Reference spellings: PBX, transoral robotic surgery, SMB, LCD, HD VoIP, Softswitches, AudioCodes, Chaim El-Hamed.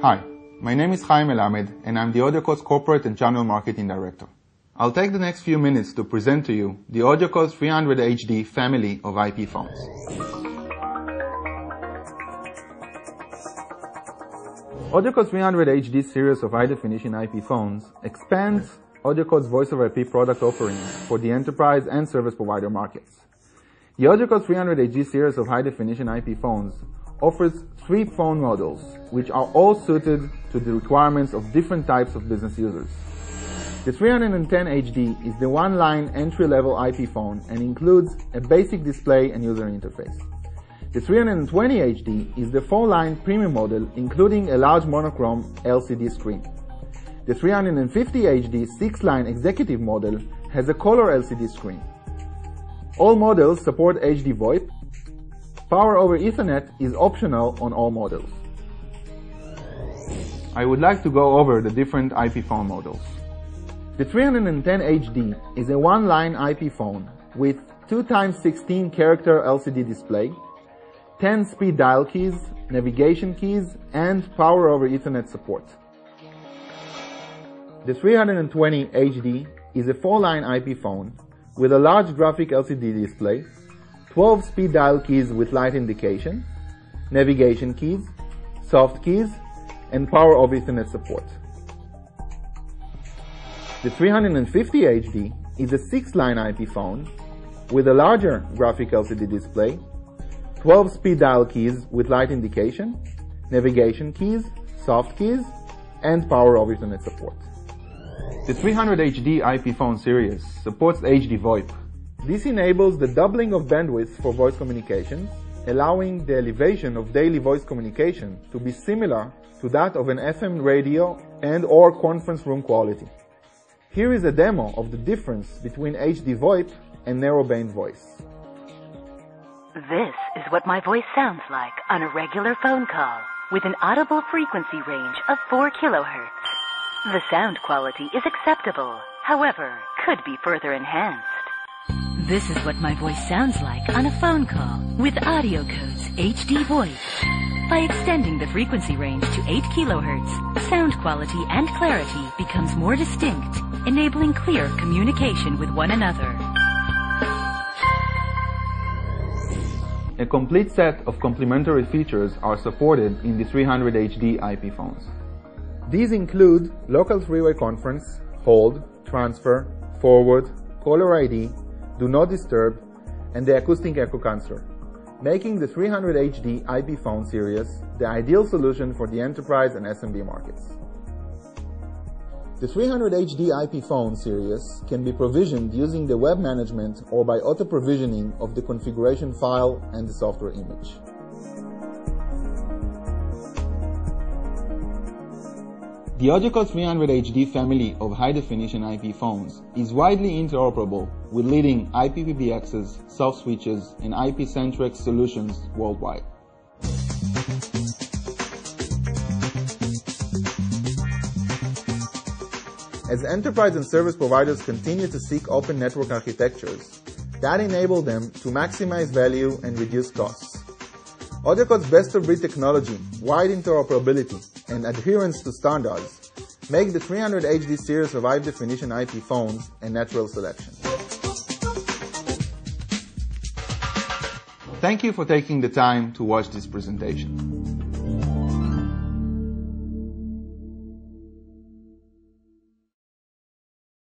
Hi, my name is Chaim El-Hamed, and I'm the AudioCodes Corporate and Channel Marketing Director. I'll take the next few minutes to present to you the AudioCodes 300 HD family of IP phones. AudioCodes 300 HD series of high-definition IP phones expands AudioCodes Voice over IP product offerings for the enterprise and service provider markets. The AudioCodes 300 HD series of high-definition IP phones offers 3 phone models, which are all suited to the requirements of different types of business users. The 310 HD is the one-line entry-level IP phone and includes a basic display and user interface. The 320 HD is the 4-line premium model, including a large monochrome LCD screen. The 350 HD 6-line executive model has a color LCD screen. All models support HD VoIP. Power over Ethernet is optional on all models. I would like to go over the different IP phone models. The 310 HD is a one-line IP phone with 2x16 character LCD display, 10-speed dial keys, navigation keys, and power over Ethernet support. The 320 HD is a 4-line IP phone with a large graphic LCD display, 12-speed dial keys with light indication, navigation keys, soft keys, and power over Ethernet support. The 350 HD is a 6-line IP phone with a larger graphic LCD display, 12-speed dial keys with light indication, navigation keys, soft keys, and power over Ethernet support. The 300 HD IP phone series supports HD VoIP. This enables the doubling of bandwidth for voice communications, allowing the elevation of daily voice communication to be similar to that of an FM radio and/or conference room quality. Here is a demo of the difference between HD VoIP and narrowband voice. This is what my voice sounds like on a regular phone call with an audible frequency range of 4 kHz. The sound quality is acceptable, however, could be further enhanced. This is what my voice sounds like on a phone call with AudioCodes HD VoIP. By extending the frequency range to 8 kHz, sound quality and clarity becomes more distinct, enabling clear communication with one another. A complete set of complementary features are supported in the 300 HD IP phones. These include local 3-way conference, hold, transfer, forward, caller ID, do not disturb, and the acoustic echo canceller, making the 300 HD IP phone series the ideal solution for the enterprise and SMB markets. The 300 HD IP phone series can be provisioned using the web management or by auto-provisioning of the configuration file and the software image. The AudioCodes 300 HD family of high-definition IP phones is widely interoperable with leading IP PBXs, soft switches, and IP-centric solutions worldwide. As enterprise and service providers continue to seek open network architectures, that enable them to maximize value and reduce costs. AudioCodes' best-of-breed technology, wide interoperability, and adherence to standards make the 300 HD series of high-definition IP phones a natural selection. Thank you for taking the time to watch this presentation.